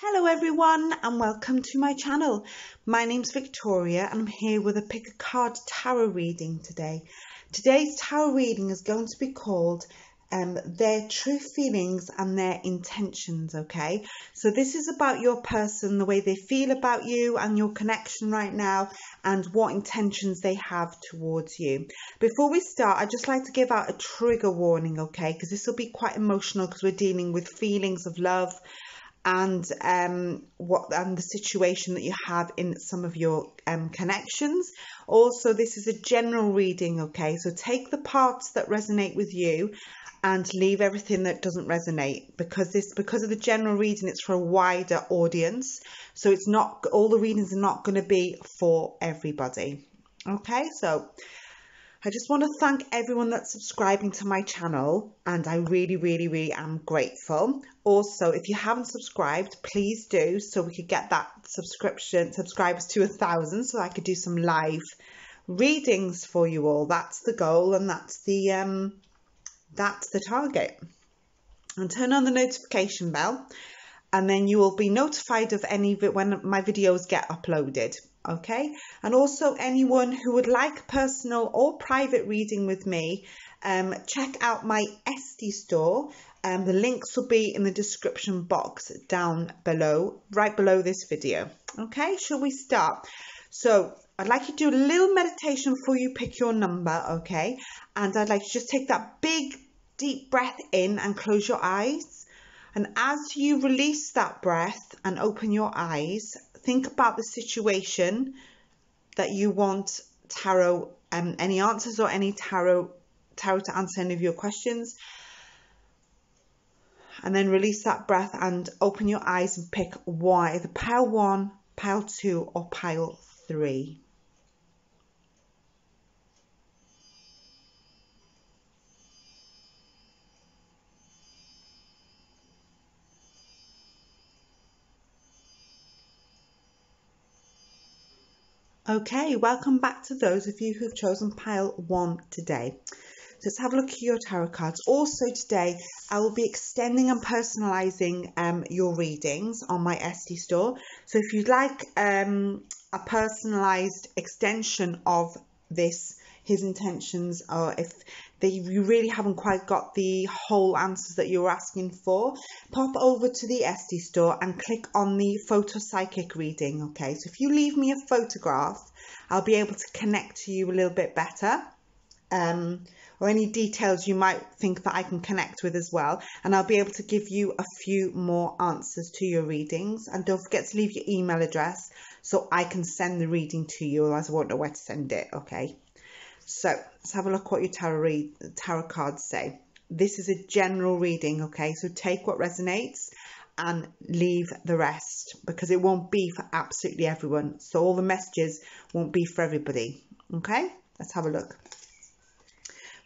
Hello everyone and welcome to my channel. My name's Victoria and I'm here with a pick a card tarot reading today. Today's tarot reading is going to be called Their True Feelings and Their Intentions, okay? So this is about your person, the way they feel about you and your connection right now and what intentions they have towards you. Before we start, I'd just like to give out a trigger warning, okay? Because this will be quite emotional because we're dealing with feelings of love and the situation that you have in some of your connections. Also, this is a general reading, okay? So take the parts that resonate with you and leave everything that doesn't resonate, because of the general reading, it's for a wider audience. So it's not, all the readings are not going to be for everybody, okay? So I just want to thank everyone that's subscribing to my channel, and I really am grateful. Also, if you haven't subscribed, please do, so we could get that subscribers to 1,000, so I could do some live readings for you all. That's the goal, and that's the target. And turn on the notification bell, and then you will be notified of when my videos get uploaded. Okay, and also anyone who would like personal or private reading with me, check out my Etsy store. The links will be in the description box down below, right below this video. Okay, shall we start? So I'd like you to do a little meditation before you pick your number, okay? And I'd like you to just take that big, deep breath in and close your eyes. And as you release that breath and open your eyes, think about the situation that you want tarot and any answers, or any tarot to answer any of your questions, and then release that breath and open your eyes and pick either pile 1, pile 2 or pile 3. Okay, welcome back to those of you who've chosen pile 1 today. So let's have a look at your tarot cards. Also today, I will be extending and personalising your readings on my Etsy store. So if you'd like a personalised extension of his intentions, or if you really haven't quite got the whole answers that you're asking for, pop over to the Etsy store and click on the photo psychic reading, okay? So if you leave me a photograph, I'll be able to connect to you a little bit better, or any details you might think that I can connect with as well, and I'll be able to give you a few more answers to your readings. And don't forget to leave your email address so I can send the reading to you, otherwise I won't know where to send it, okay? So let's have a look what your tarot cards say. This is a general reading, okay? So take what resonates and leave the rest, because it won't be for absolutely everyone. So all the messages won't be for everybody, okay? Let's have a look.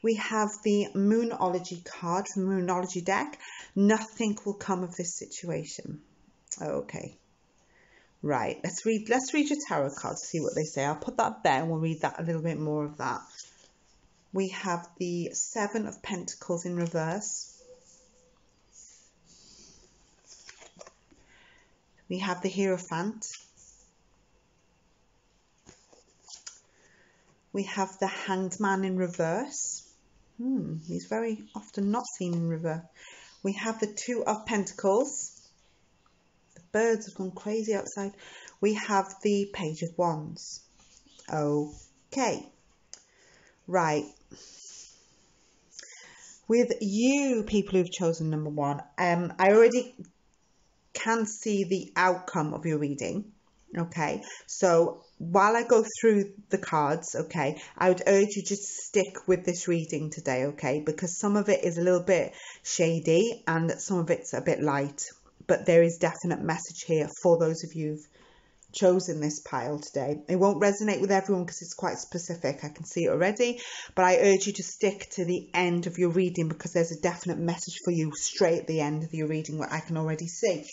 We have the Moonology card from the Moonology deck. Nothing will come of this situation. Okay. Right, let's read your tarot cards, see what they say. I'll put that there and we'll read that a little bit more of that. We have the 7 of Pentacles in reverse. We have the Hierophant. We have the Hanged Man in reverse. He's very often not seen in reverse. We have the 2 of Pentacles. Birds have gone crazy outside. We have the Page of Wands. Okay. Right. With you, people who've chosen number 1, I already can see the outcome of your reading. Okay. So while I go through the cards, okay, I would urge you just stick with this reading today, okay, because some of it is a little bit shady and some of it's a bit light. But there is definite message here for those of you who've chosen this pile today. It won't resonate with everyone because it's quite specific. I can see it already. But I urge you to stick to the end of your reading, because there's a definite message for you straight at the end of your reading that I can already see.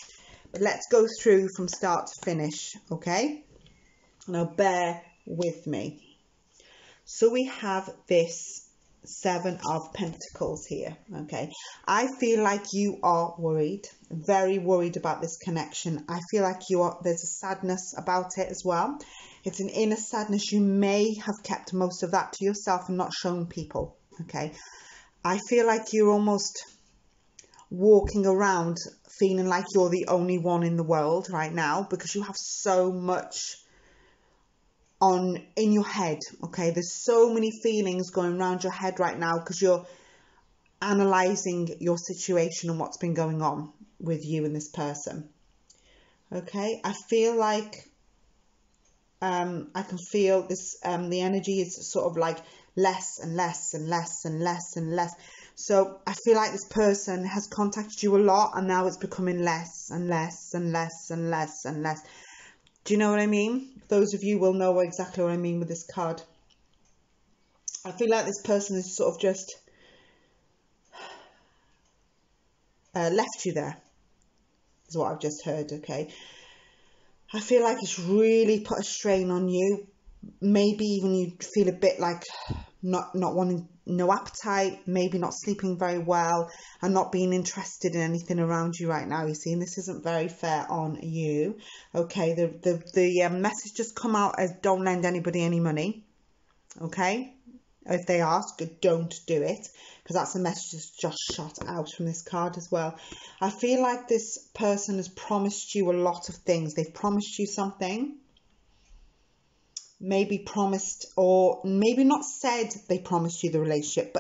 But let's go through from start to finish, okay? Now bear with me. So we have this Seven of Pentacles here. Okay, I feel like you are worried, very worried about this connection. I feel like you are, there's a sadness about it as well. It's an inner sadness. You may have kept most of that to yourself and not shown people. Okay, I feel like you're almost walking around feeling like you're the only one in the world right now, because you have so much on in your head. Okay, there's so many feelings going around your head right now because you're analyzing your situation and what's been going on with you and this person. Okay, I feel like I can feel this, the energy is sort of like less and less and less and less and less. So I feel like this person has contacted you a lot and now it's becoming less and less and less and less and less. Do you know what I mean? Those of you will know exactly what I mean with this card. I feel like this person has sort of just left you there, is what I've just heard, okay? I feel like it's really put a strain on you. Maybe even you feel a bit like not wanting, no appetite, maybe not sleeping very well and not being interested in anything around you right now, you see. And this isn't very fair on you. Okay, the message just come out as don't lend anybody any money. Okay, if they ask, don't do it, because that's a message that's just shot out from this card as well. I feel like this person has promised you a lot of things. They've promised you something, maybe promised, or maybe not said they promised you the relationship,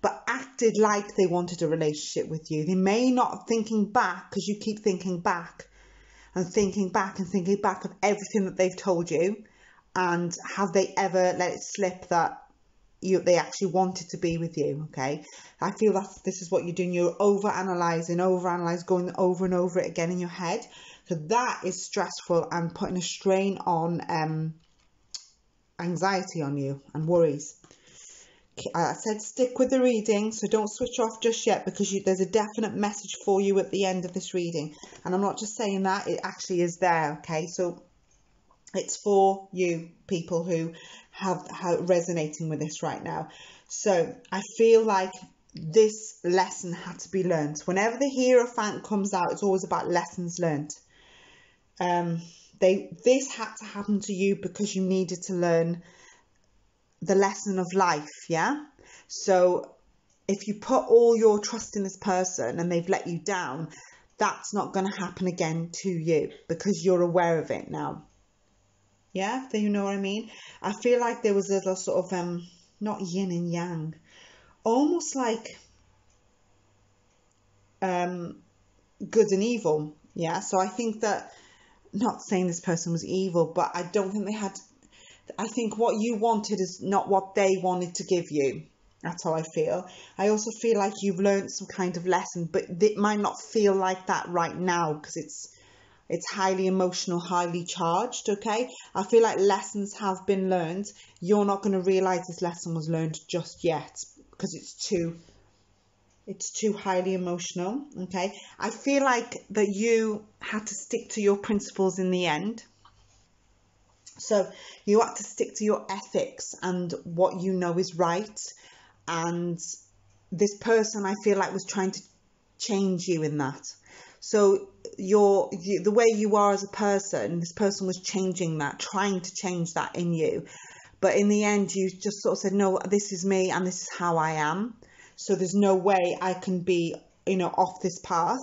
but acted like they wanted a relationship with you. They may not, thinking back, because you keep thinking back and thinking back and thinking back of everything that they've told you, and have they ever let it slip that they actually wanted to be with you. Okay, I feel that this is what you're doing. You're over analyzing, going over and over it again in your head. So that is stressful and putting a strain on anxiety on you and worries. I said stick with the reading, so don't switch off just yet, because there's a definite message for you at the end of this reading, and I'm not just saying that, it actually is there. Okay, so it's for you people who have resonating with this right now. So I feel like this lesson had to be learned. Whenever the Hierophant comes out, it's always about lessons learned. This had to happen to you because you needed to learn the lesson of life. Yeah, so if you put all your trust in this person and they've let you down, that's not going to happen again to you because you're aware of it now. Yeah, do you know what I mean? I feel like there was a little sort of, not yin and yang, almost like good and evil. Yeah, so I think that, not saying this person was evil, but I don't think they had, I think what you wanted is not what they wanted to give you. That's how I feel. I also feel like you've learned some kind of lesson, but it might not feel like that right now because it's highly emotional, highly charged, okay? I feel like lessons have been learned. You're not going to realise this lesson was learned just yet because it's too highly emotional, okay? I feel like that you had to stick to your principles in the end. So you had to stick to your ethics and what you know is right. And this person, I feel like, was trying to change you in that. So the way you are as a person, this person was changing that, trying to change that in you. But in the end, you just sort of said, no, this is me and this is how I am. So there's no way I can be, you know, off this path.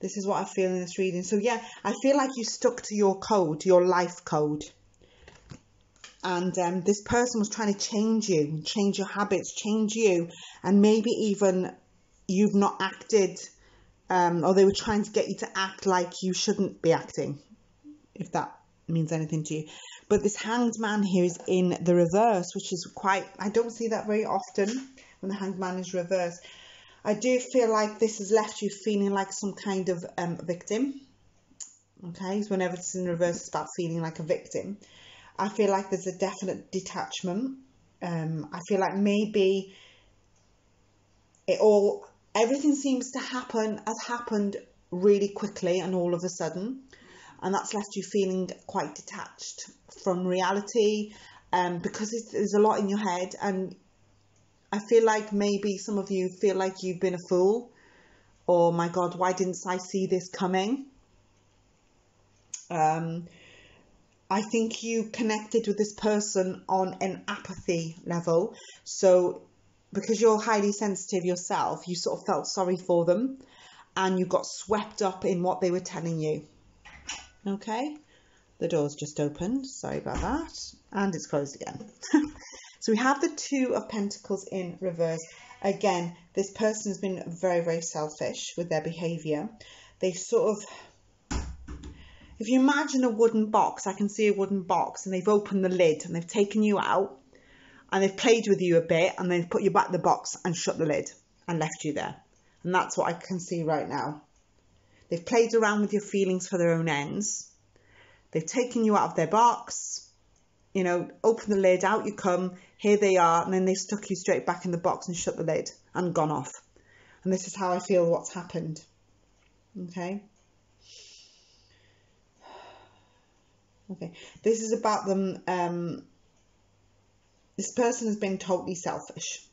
This is what I feel in this reading. So yeah, I feel like you stuck to your code, your life code. And this person was trying to change you, change your habits, change you. And maybe even you've not acted, or they were trying to get you to act like you shouldn't be acting, if that means anything to you. But this Hanged Man here is in the reverse, which is quite, I don't see that very often when the Hanged Man is reversed. I do feel like this has left you feeling like some kind of victim. Okay, so whenever it's in reverse, it's about feeling like a victim. I feel like there's a definite detachment. I feel like maybe everything seems to have happened really quickly and all of a sudden, and that's left you feeling quite detached from reality, because there's a lot in your head and I feel like maybe some of you feel like you've been a fool. Oh my God, why didn't I see this coming? I think you connected with this person on an apathy level. So because you're highly sensitive yourself, you sort of felt sorry for them and you got swept up in what they were telling you. Okay, the door's just opened. Sorry about that. And it's closed again. So we have the Two of Pentacles in reverse. Again, this person's been very, very selfish with their behavior. They sort of... If you imagine a wooden box, I can see a wooden box, and they've opened the lid and they've taken you out and they've played with you a bit and they've put you back in the box and shut the lid and left you there. And that's what I can see right now. They've played around with your feelings for their own ends. They've taken you out of their box, you know, open the lid, out you come, here they are, and then they stuck you straight back in the box and shut the lid and gone off. And this is how I feel what's happened. Okay. Okay, this is about them, this person has been totally selfish,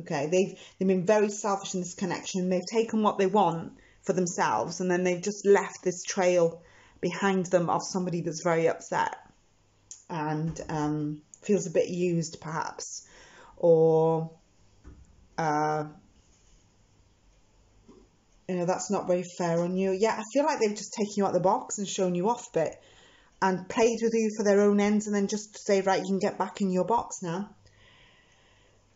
okay? They've been very selfish in this connection. They've taken what they want for themselves, and then they've just left this trail behind them of somebody that's very upset and feels a bit used, perhaps, or, you know, that's not very fair on you. Yeah, I feel like they've just taken you out of the box and shown you off a bit, and played with you for their own ends, and then just say, right, you can get back in your box now.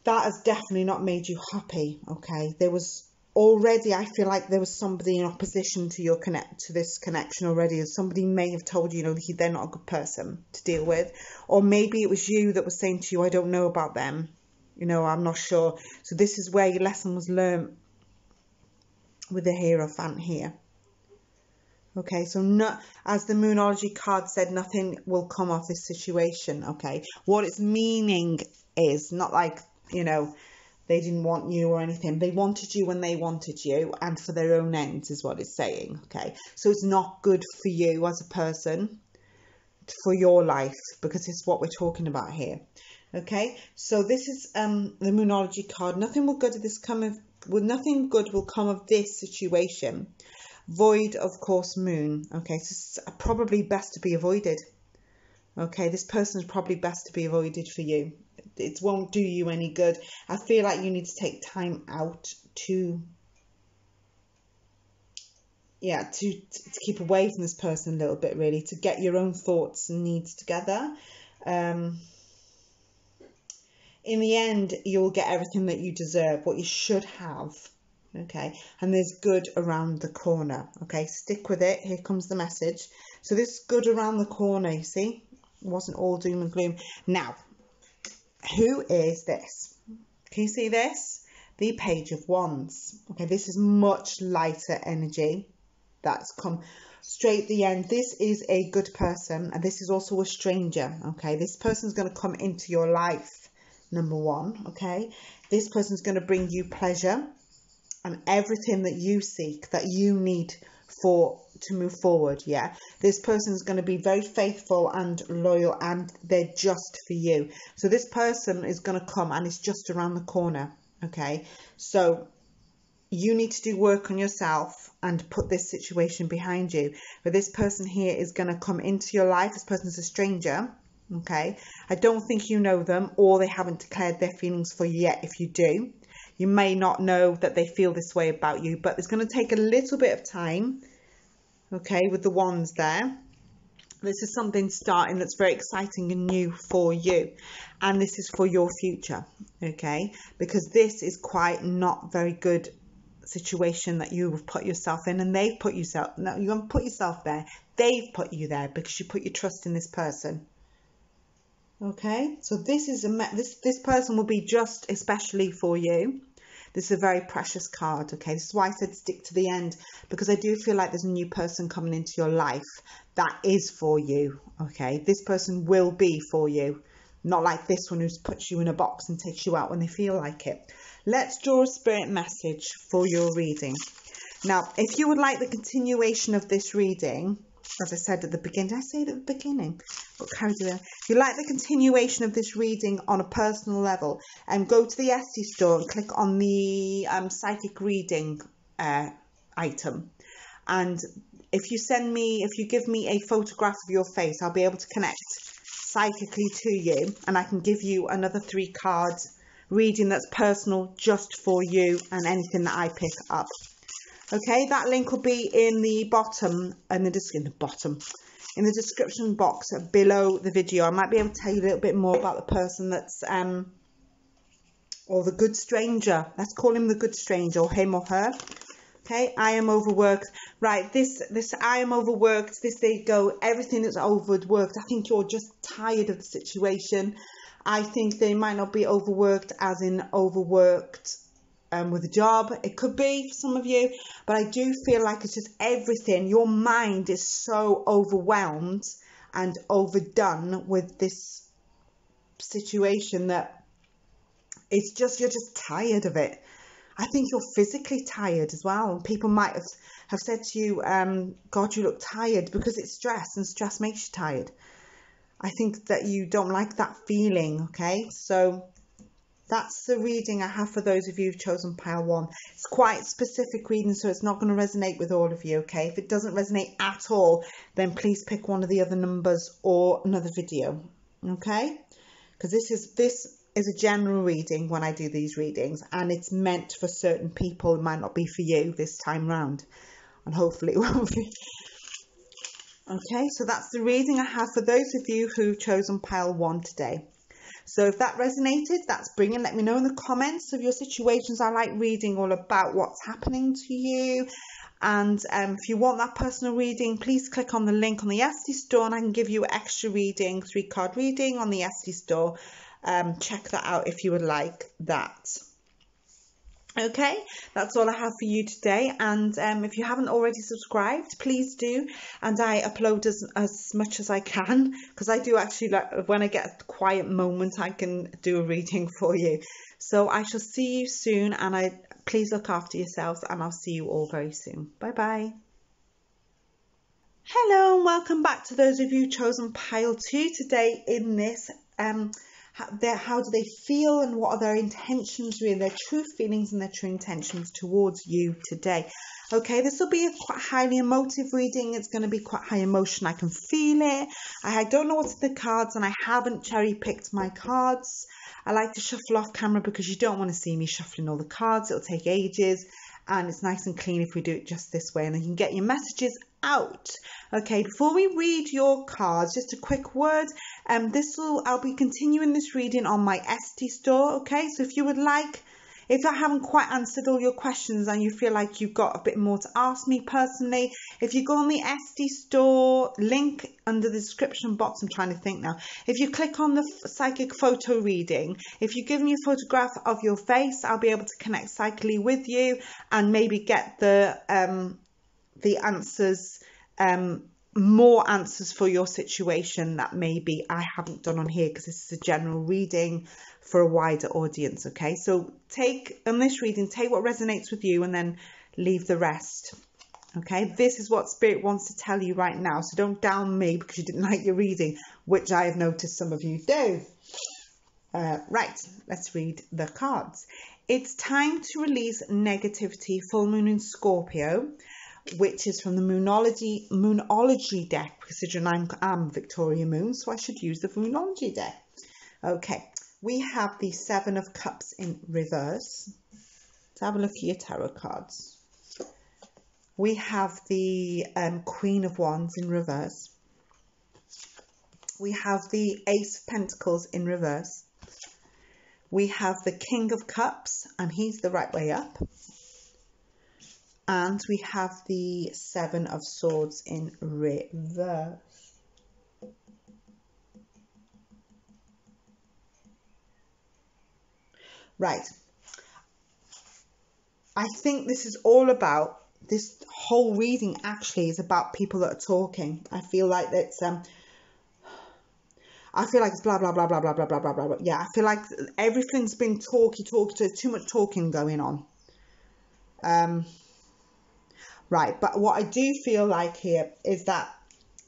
That has definitely not made you happy, okay? There was already, I feel like there was somebody in opposition to your this connection already. Somebody may have told you, you know, they're not a good person to deal with. Or maybe it was you that was saying to you, I don't know about them. You know, I'm not sure. So this is where your lesson was learned with the Hierophant here. Okay, so not, as the Moonology card said, nothing will come off this situation, okay? What it's meaning is not like, you know, they didn't want you or anything. They wanted you when they wanted you and for their own ends is what it's saying, okay? So it's not good for you as a person, for your life, because it's what we're talking about here, okay? So this is the Moonology card. Nothing will good of this come of, well, nothing good will come of this situation. Void, of course, moon. Okay, so it's probably best to be avoided. Okay, this person is probably best to be avoided for you. It won't do you any good. I feel like you need to take time out to, yeah, to keep away from this person a little bit, really, to get your own thoughts and needs together. In the end, you'll get everything that you deserve, what you should have. Okay, and there's good around the corner. Okay, stick with it. Here comes the message. So this good around the corner, you see, it wasn't all doom and gloom. Now, who is this? Can you see this? The Page of Wands. Okay, this is much lighter energy. That's come straight the end. This is a good person, and this is also a stranger. Okay, this person's going to come into your life, number one. Okay, this person's going to bring you pleasure and everything that you seek, that you need for to move forward, yeah? This person is going to be very faithful and loyal, and they're just for you. So this person is going to come, and it's just around the corner, okay? So you need to do work on yourself and put this situation behind you. But this person here is going to come into your life. This person's a stranger, okay? I don't think you know them, or they haven't declared their feelings for you yet. If you do, you may not know that they feel this way about you, but it's going to take a little bit of time, okay, with the wands there. This is something starting that's very exciting and new for you, and this is for your future, okay, because this is quite not very good situation that you have put yourself in, and they've put yourself, no, you haven't put yourself there, they've put you there because you put your trust in this person. Okay, so this is this person will be just especially for you. This is a very precious card, okay? This is why I said stick to the end, because I do feel like there's a new person coming into your life that is for you, okay? This person will be for you, not like this one who's puts you in a box and takes you out when they feel like it. Let's draw a spirit message for your reading. Now, if you would like the continuation of this reading, as I said at the beginning, did I say it at the beginning? What cards are there? If you like the continuation of this reading on a personal level, go to the Etsy store and click on the psychic reading item. And if you send me, if you give me a photograph of your face, I'll be able to connect psychically to you, and I can give you another 3 cards reading that's personal just for you and anything that I pick up. Okay, that link will be in the bottom, in the description box below the video. I might be able to tell you a little bit more about the person that's, or the good stranger. Let's call him the good stranger, or him or her. Okay, I am overworked. Right, this I am overworked, this there you go, everything that's overworked. I think you're just tired of the situation. I think they might not be overworked as in overworked with a job. It could be for some of you, but I do feel like it's just everything. Your mind is so overwhelmed and overdone with this situation that it's just, you're just tired of it. I think you're physically tired as well. People might have said to you, God, you look tired, because it's stress, and stress makes you tired. I think that you don't like that feeling, okay? So that's the reading I have for those of you who've chosen pile 1. It's quite specific reading, so it's not going to resonate with all of you, okay? If it doesn't resonate at all, then please pick one of the other numbers or another video, okay? Because this is a general reading when I do these readings, and it's meant for certain people. It might not be for you this time round, and hopefully it won't be. Okay, so that's the reading I have for those of you who've chosen pile 1 today. So if that resonated, that's brilliant. Let me know in the comments of your situations. I like reading all about what's happening to you. And if you want that personal reading, please click on the link on the Etsy store, and I can give you an extra reading, 3-card reading on the Etsy store. Check that out if you would like that. Okay, that's all I have for you today, and if you haven't already subscribed, please do, and I upload as much as I can, because I do actually, like, when I get a quiet moment, I can do a reading for you. So I shall see you soon, and please look after yourselves, and I'll see you all very soon. Bye bye. Hello and welcome back to those of you who've chosen pile 2 today in this how do they feel, and what are their intentions, really, their true feelings and their true intentions towards you today. Okay, this will be a quite highly emotive reading. It's going to be quite high emotion. I can feel it. I don't know what's in the cards, and I haven't cherry picked my cards. I like to shuffle off camera because you don't want to see me shuffling all the cards. It'll take ages, and it's nice and clean if we do it just this way, and then you can get your messages out. Okay, before we read your cards, just a quick word. I'll be continuing this reading on my Etsy store. Okay, so if you would like, if I haven't quite answered all your questions and you feel like you've got a bit more to ask me personally, if you go on the Etsy store link under the description box, I'm trying to think now, if you click on the psychic photo reading, if you give me a photograph of your face, I'll be able to connect psychically with you and maybe get the answers, more answers for your situation that maybe I haven't done on here, because this is a general reading for a wider audience. Okay, so take on this reading, take what resonates with you, and then leave the rest. Okay, this is what Spirit wants to tell you right now, so don't down me because you didn't like your reading, which I have noticed some of you do. Right, let's read the cards. It's time to release negativity. Full moon in Scorpio, which is from the Moonology deck, considering I'm Victoria Moon, so I should use the Moonology deck. Okay, we have the 7 of Cups in reverse. Let's have a look at your tarot cards. We have the Queen of Wands in reverse. We have the Ace of Pentacles in reverse. We have the King of Cups, and he's the right way up. And we have the 7 of Swords in reverse. Right. I think this is all about, this whole reading actually is about people that are talking. I feel like it's, I feel like it's blah, blah, blah, blah, blah, blah, blah, blah, blah. Yeah, I feel like everything's been talky, there's too much talking going on. Right, but what I do feel like here is that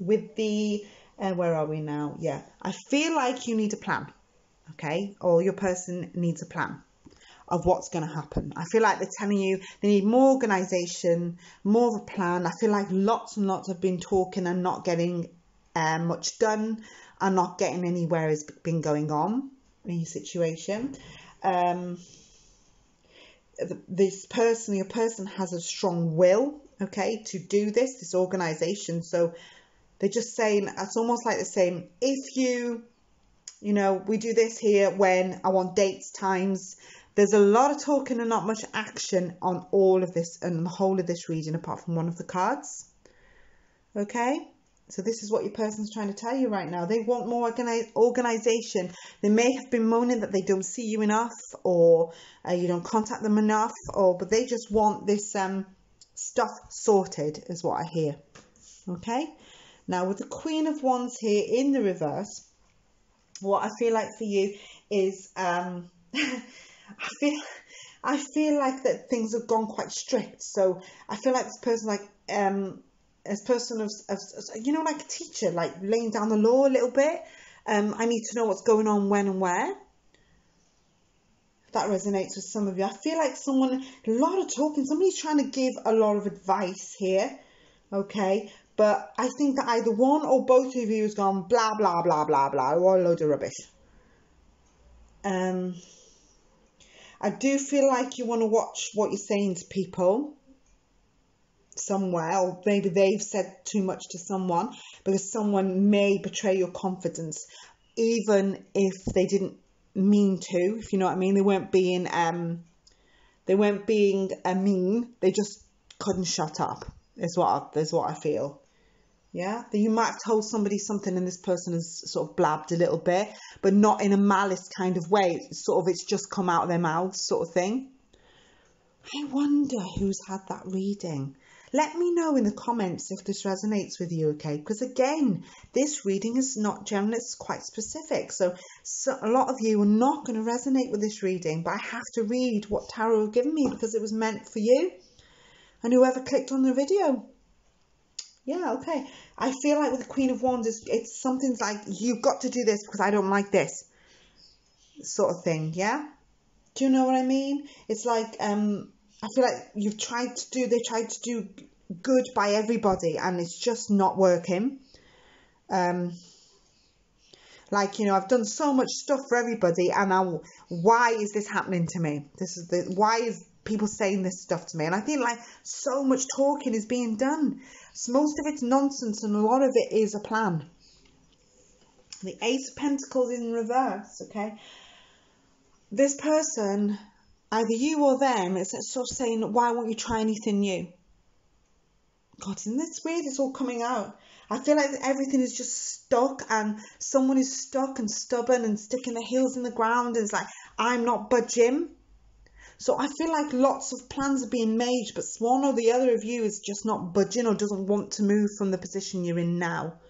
with the, where are we now? Yeah, I feel like you need a plan, okay? Or your person needs a plan of what's going to happen. I feel like they're telling you they need more organisation, more of a plan. I feel like lots and lots have been talking and not getting much done and not getting anywhere has been going on in your situation. This person, your person has a strong will, okay, to do this, this organisation. So they're just saying, it's almost like they're saying, if you, you know, we do this here when I want dates, times. There's a lot of talking and not much action on all of this and the whole of this reading apart from one of the cards. Okay, so this is what your person's trying to tell you right now. They want more organisation. They may have been moaning that they don't see you enough or you don't contact them enough, or but they just want this stuff sorted is what I hear. Okay, now with the Queen of Wands here in the reverse, what I feel like for you is... I feel like that things have gone quite strict. So I feel like this person, like you know, like a teacher, like laying down the law a little bit. I need to know what's going on, when and where. That resonates with some of you. I feel like someone, a lot of talking. Somebody's trying to give a lot of advice here. Okay, but I think that either one or both of you has gone blah blah blah blah blah, or a load of rubbish. I do feel like you want to watch what you're saying to people somewhere, or maybe they've said too much to someone, because someone may betray your confidence, even if they didn't mean to, if you know what I mean. They weren't being, mean, they just couldn't shut up, is what I feel. Yeah, that you might have told somebody something and this person has sort of blabbed a little bit, but not in a malice kind of way. It's sort of, it's just come out of their mouths sort of thing. I wonder who's had that reading. Let me know in the comments if this resonates with you, okay? Because again, this reading is not general, it's quite specific. So a lot of you are not going to resonate with this reading, but I have to read what Tarot have given me because it was meant for you and whoever clicked on the video. Yeah, okay. I feel like with the Queen of Wands, it's something's like, you've got to do this because I don't like this sort of thing, yeah? Do you know what I mean? It's like, I feel like you've tried to do, they tried to do good by everybody and it's just not working. Like, you know, I've done so much stuff for everybody and now, why is this happening to me? Why is people saying this stuff to me? And I feel like so much talking is being done. So most of it's nonsense and a lot of it is a plan. The Ace of Pentacles in reverse, okay? This person, either you or them, is sort of saying, why won't you try anything new? God, isn't this weird? It's all coming out. I feel like everything is just stuck and someone is stuck and stubborn and sticking their heels in the ground and it's like, I'm not budging. So I feel like lots of plans are being made, but one or the other of you is just not budging or doesn't want to move from the position you're in now.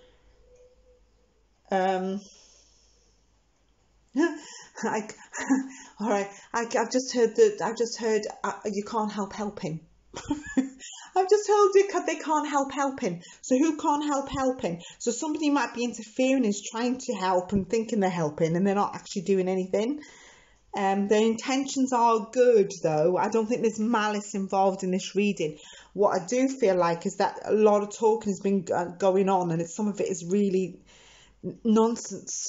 All right. I've just heard you can't help helping. I've just told you they can't help helping. So who can't help helping? So somebody might be interfering, is trying to help and thinking they're helping and they're not actually doing anything. Their intentions are good though. I don't think there's malice involved in this reading. What I do feel like is that a lot of talking has been going on and some of it is really nonsense.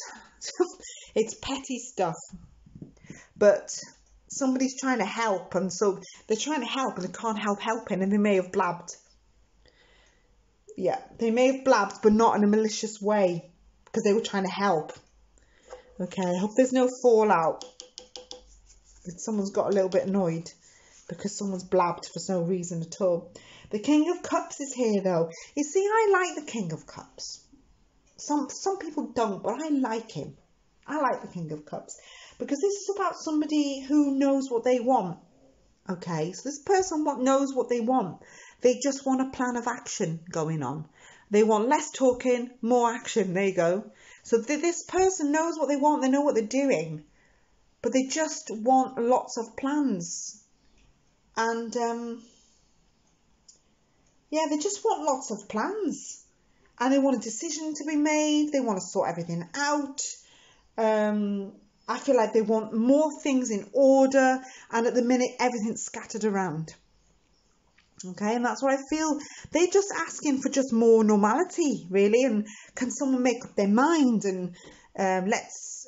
It's petty stuff. But somebody's trying to help and so they're trying to help and they can't help helping and they may have blabbed. Yeah, they may have blabbed but not in a malicious way because they were trying to help. Okay, I hope there's no fallout. Someone's got a little bit annoyed because someone's blabbed for no reason at all. The King of Cups is here though. You see, I like the King of Cups. Some people don't, but I like him. I like the King of Cups because this is about somebody who knows what they want. Okay, so this person knows what they want. They just want a plan of action going on. They want less talking, more action. There you go. So this person knows what they want. They know what they're doing. But they just want lots of plans. And yeah, they just want lots of plans. and they want a decision to be made. They want to sort everything out. I feel like they want more things in order, and at the minute everything's scattered around. Okay, and that's what I feel. They're just asking for just more normality, really. And can someone make up their mind, and let's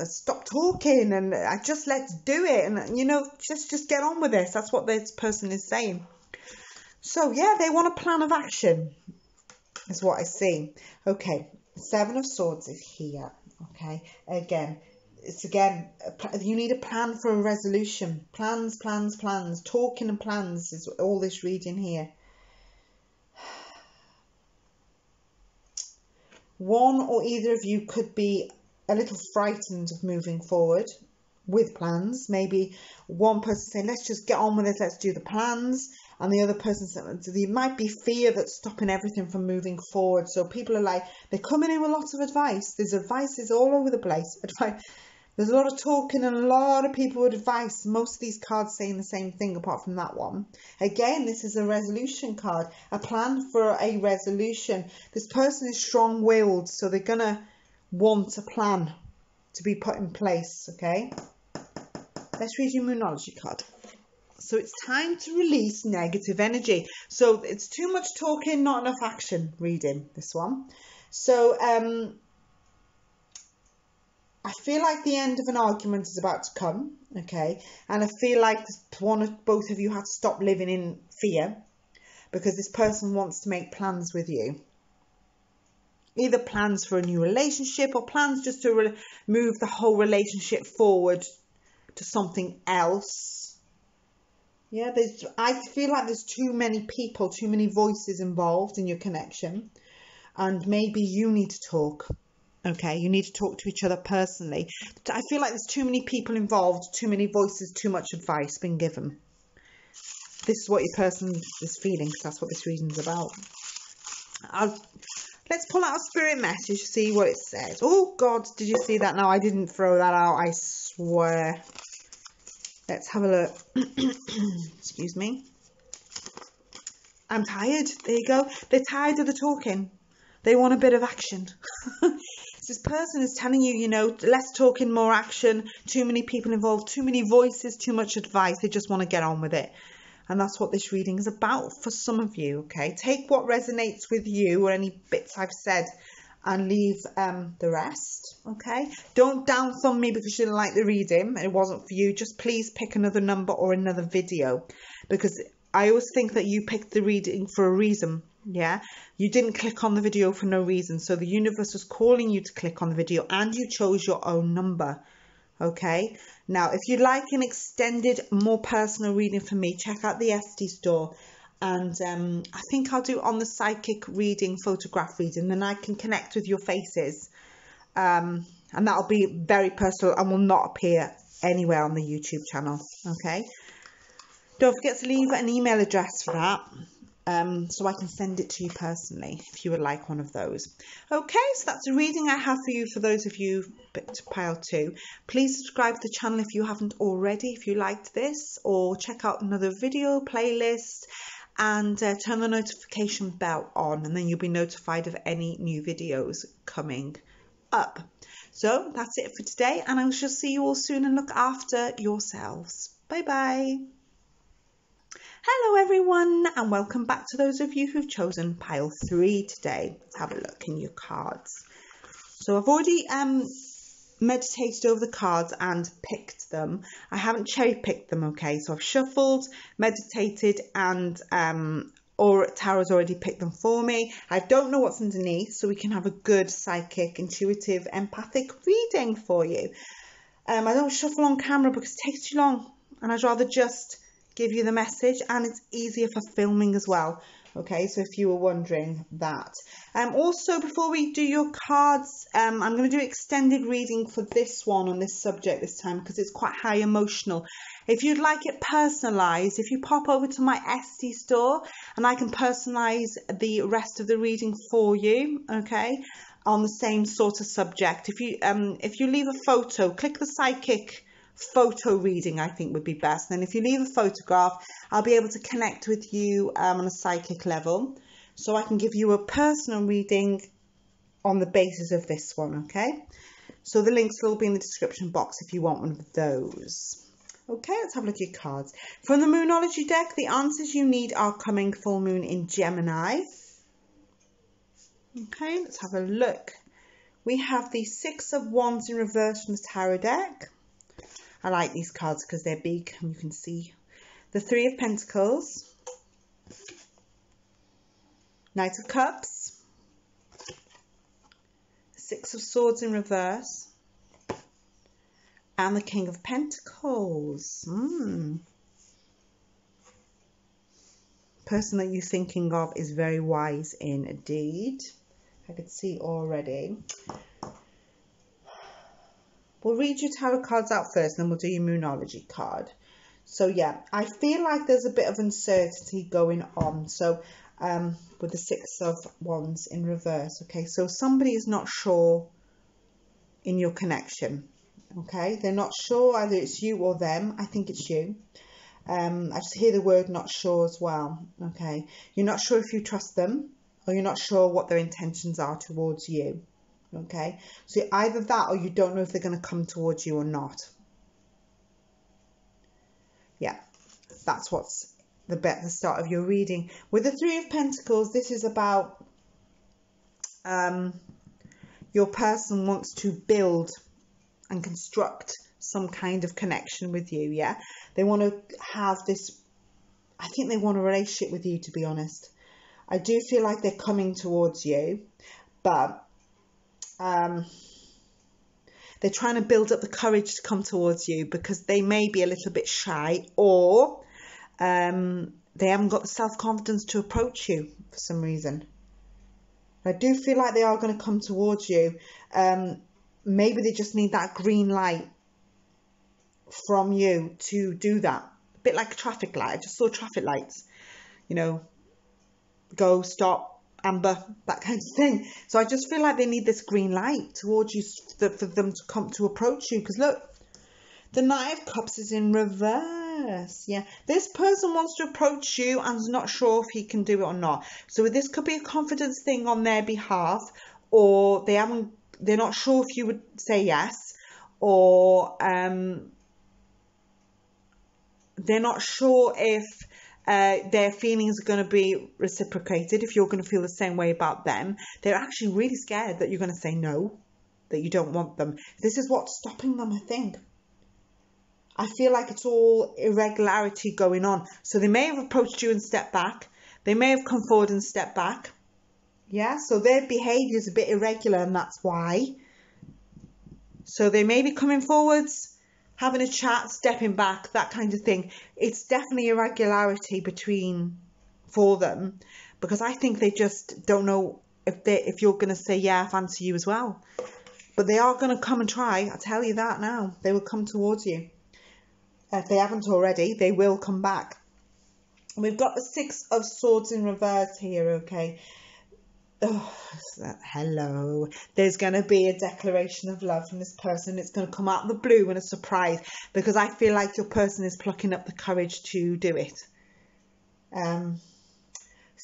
stop talking, and just let's do it, and you know, just get on with this. That's what this person is saying. So yeah, they want a plan of action, is what I see. Okay, Seven of Swords is here. Okay, again. It's again, you need a plan for a resolution. Plans, plans, plans. Talking and plans is all this reading here. One or either of you could be a little frightened of moving forward with plans. Maybe one person saying, let's just get on with it, let's do the plans. And the other person said, there might be fear that's stopping everything from moving forward. So people are like, they're coming in with lots of advice. There's advices all over the place. There's a lot of talking and a lot of people with advice. Most of these cards saying the same thing apart from that one. Again, this is a resolution card. A plan for a resolution. This person is strong-willed, so they're going to want a plan to be put in place, okay? Let's read your Moonology card. So it's time to release negative energy. So it's too much talking, not enough action reading, this one. So, I feel like the end of an argument is about to come, okay? And I feel like one of both of you have to stop living in fear, because this person wants to make plans with you. Either plans for a new relationship, or plans just to move the whole relationship forward to something else. Yeah, I feel like there's too many people, too many voices involved in your connection. And maybe you need to talk. Okay, you need to talk to each other personally. I feel like there's too many people involved, too many voices, too much advice being given. This is what your person is feeling, because that's what this reading's about. Let's pull out a spirit message, see what it says. Oh, God, did you see that? No, I didn't throw that out, I swear. Let's have a look. Excuse me. I'm tired. There you go. They're tired of the talking. They want a bit of action. This person is telling you, you know, less talking, more action. Too many people involved, too many voices, too much advice. They just want to get on with it. And that's what this reading is about for some of you, okay? Take what resonates with you, or any bits I've said, and leave the rest, okay? Don't down thumb me because you didn't like the reading and it wasn't for you. Just please pick another number or another video, because I always think that you picked the reading for a reason, yeah? You didn't click on the video for no reason. So the universe was calling you to click on the video, and you chose your own number. Okay, now if you'd like an extended, more personal reading from me, check out the Etsy store, and I think I'll do on the psychic reading, photograph reading, then I can connect with your faces, and that'll be very personal and will not appear anywhere on the YouTube channel. Okay, don't forget to leave an email address for that, so I can send it to you personally if you would like one of those. Okay, so that's a reading I have for you, for those of you to pile 2. Please subscribe to the channel if you haven't already, if you liked this, or check out another video playlist, and turn the notification bell on, and then you'll be notified of any new videos coming up. So that's it for today, and I shall see you all soon, and look after yourselves. Bye bye. Hello everyone, and welcome back to those of you who've chosen pile 3 today. Let's have a look in your cards. So I've already meditated over the cards and picked them. I haven't cherry picked them, okay? So I've shuffled, meditated, and or Tarot's already picked them for me. I don't know what's underneath, so we can have a good psychic, intuitive, empathic reading for you. I don't shuffle on camera because it takes too long, and I'd rather just give you the message, and it's easier for filming as well, okay? So if you were wondering that, also before we do your cards, I'm going to do extended reading for this one on this subject this time, because it's quite high emotional. If you'd like it personalized, if you pop over to my Etsy store, and I can personalize the rest of the reading for you, okay, on the same sort of subject. If you leave a photo, click the psychic photo reading, I think would be best. And then if you leave a photograph, I'll be able to connect with you on a psychic level. so I can give you a personal reading on the basis of this one, okay? So the links will be in the description box if you want one of those. Okay, let's have a look at your cards. From the Moonology deck, the answers you need are coming full moon in Gemini. Okay, let's have a look. We have the Six of Wands in reverse from the Tarot deck. I like these cards because they're big and you can see. The Three of Pentacles. Knight of Cups. Six of Swords in reverse. And the King of Pentacles. Person that you're thinking of is very wise indeed. I could see already. We'll read your tarot cards out first, and then we'll do your Moonology card. So yeah, I feel like there's a bit of uncertainty going on. So with the Six of Wands in reverse, okay, so somebody is not sure in your connection. Okay, they're not sure either it's you or them. I think it's you. I just hear the word not sure as well. Okay, you're not sure if you trust them, or you're not sure what their intentions are towards you. Okay, so either that or you don't know if they're going to come towards you or not. Yeah, that's what's the start of your reading. With the Three of Pentacles, this is about your person wants to build and construct some kind of connection with you, yeah? They want to have this, I think they want a relationship with you, to be honest. I do feel like they're coming towards you, but they're trying to build up the courage to come towards you because they may be a little bit shy, or they haven't got the self-confidence to approach you for some reason. I do feel like they are going to come towards you. Maybe they just need that green light from you to do that. A bit like a traffic light. I just saw traffic lights, you know, go, stop, amber, that kind of thing. So I just feel like they need this green light towards you for them to come to approach you. Because look, the Knight of Cups is in reverse. Yeah, this person wants to approach you and is not sure if he can do it or not. So this could be a confidence thing on their behalf, or they haven't. They're not sure if you would say yes, or they're not sure if their feelings are going to be reciprocated, if you're going to feel the same way about them. They're actually really scared that you're going to say no, that you don't want them. This is what's stopping them, I think. I feel like it's all irregularity going on. So they may have approached you and stepped back. They may have come forward and stepped back. Yeah, so their behaviour is a bit irregular, and that's why. So they may be coming forwards, having a chat, stepping back, that kind of thing. It's definitely irregularity for them, because I think they just don't know if you're going to say, yeah, I fancy you as well. But they are going to come and try. I'll tell you that now. They will come towards you. If they haven't already, they will come back. We've got the Six of Swords in reverse here, okay? Oh, hello. There's going to be a declaration of love from this person. It's going to come out of the blue and a surprise, because I feel like your person is plucking up the courage to do it.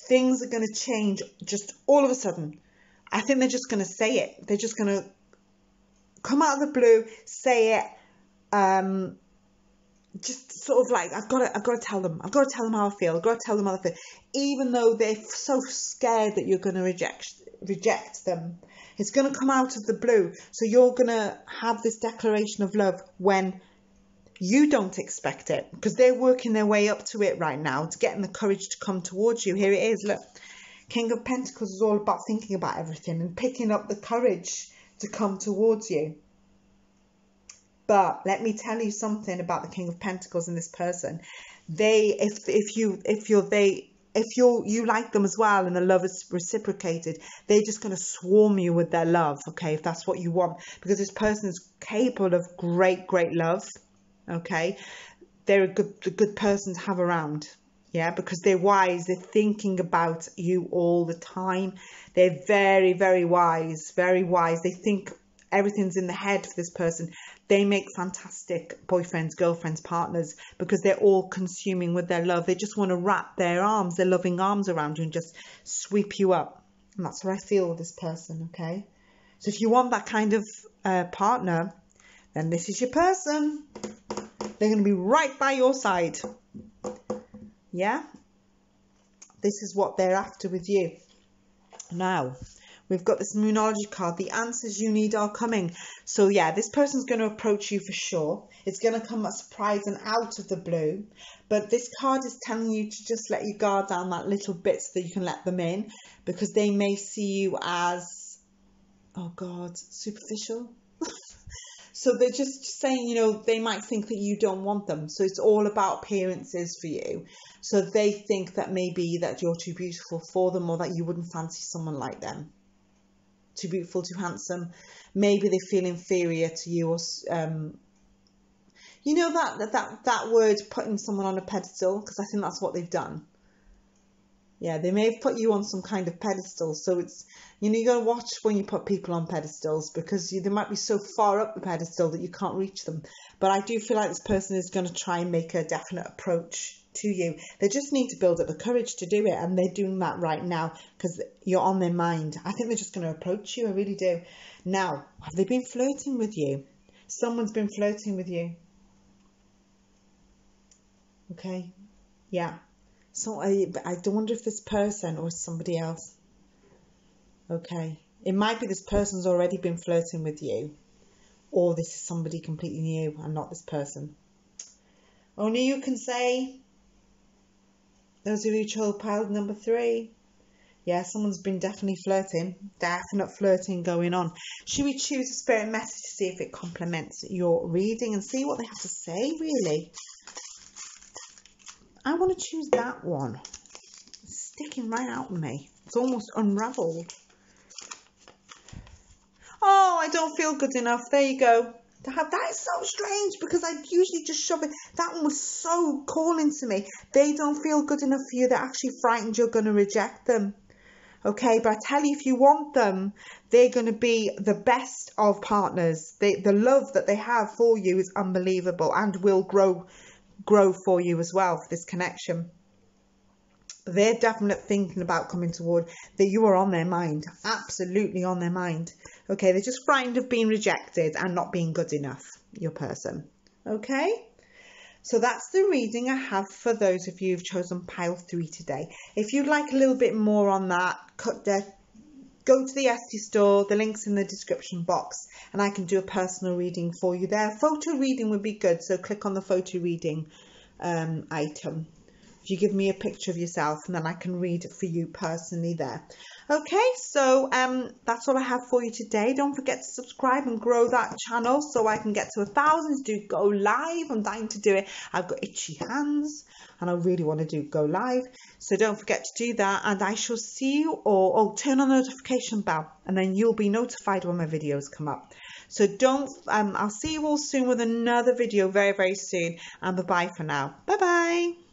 Things are going to change just all of a sudden. I think they're just going to say it. They're just going to come out of the blue, say it. Just sort of like, I've got to tell them. I've got to tell them how I feel. I've got to tell them how I feel. Even though they're so scared that you're going to reject them. It's going to come out of the blue. So you're going to have this declaration of love when you don't expect it. Because they're working their way up to it right now, to getting the courage to come towards you. Here it is, look. King of Pentacles is all about thinking about everything and picking up the courage to come towards you. But let me tell you something about the King of Pentacles and this person. If you like them as well and the love is reciprocated, they're just going to swarm you with their love, okay, if that's what you want. Because this person is capable of great, great love, okay. They're a good person to have around, yeah, because they're wise. They're thinking about you all the time. They're very, very wise, very wise. They think everything's in the head for this person. they make fantastic boyfriends, girlfriends, partners, because they're all consuming with their love. They just want to wrap their arms, their loving arms around you and just sweep you up. And that's what I feel with this person, okay? So if you want that kind of partner, then this is your person. They're going to be right by your side. Yeah? This is what they're after with you. Now, we've got this Moonology card. The answers you need are coming. So, yeah, this person's going to approach you for sure. It's going to come as a surprise and out of the blue. But this card is telling you to just let your guard down that little bit so that you can let them in. Because they may see you as, oh, God, superficial. So they're just saying, you know, they might think that you don't want them. So it's all about appearances for you. So they think that maybe that you're too beautiful for them, or that you wouldn't fancy someone like them. Too beautiful, too handsome. Maybe they feel inferior to you, or you know, that word, putting someone on a pedestal, because I think that's what they've done. Yeah, they may have put you on some kind of pedestal. So it's, you know, you gotta watch when you put people on pedestals, because they might be so far up the pedestal that you can't reach them. But I do feel like this person is going to try and make a definite approach to you. They just need to build up the courage to do it, and they're doing that right now because you're on their mind. I think they're just going to approach you, I really do. Now, have they been flirting with you? Someone's been flirting with you. Okay, yeah. So I don't wonder if this person or somebody else. Okay, it might be this person's already been flirting with you, or this is somebody completely new and not this person. Only you can say. Those of you chose pile number 3. Yeah, someone's been definitely flirting. Definite flirting going on. Should we choose a spirit message to see if it complements your reading and see what they have to say, really? I want to choose that one. It's sticking right out of me. It's almost unraveled. Oh, I don't feel good enough. There you go. That is so strange, because I usually just shove it. That one was so calling to me. They don't feel good enough for you. They're actually frightened you're going to reject them. Okay, but I tell you, if you want them, they're going to be the best of partners. The love that they have for you is unbelievable, and will grow for you as well, for this connection. They're definitely thinking about coming toward that. You are on their mind, absolutely on their mind. Okay, they're just frightened of being rejected and not being good enough, your person. Okay, so that's the reading I have for those of you who've chosen pile 3 today. If you'd like a little bit more on that, go to the Etsy store, the link's in the description box, and I can do a personal reading for you there. Photo reading would be good, so click on the photo reading item. If you give me a picture of yourself, and then I can read it for you personally there. Okay, so that's all I have for you today. Don't forget to subscribe and grow that channel so I can get to 1,000. Do go live. I'm dying to do it. I've got itchy hands and I really want to do go live. So don't forget to do that, and I shall see you all. Oh, turn on the notification bell, and then you'll be notified when my videos come up. So don't, I'll see you all soon with another video very, very soon. And bye-bye for now. Bye-bye.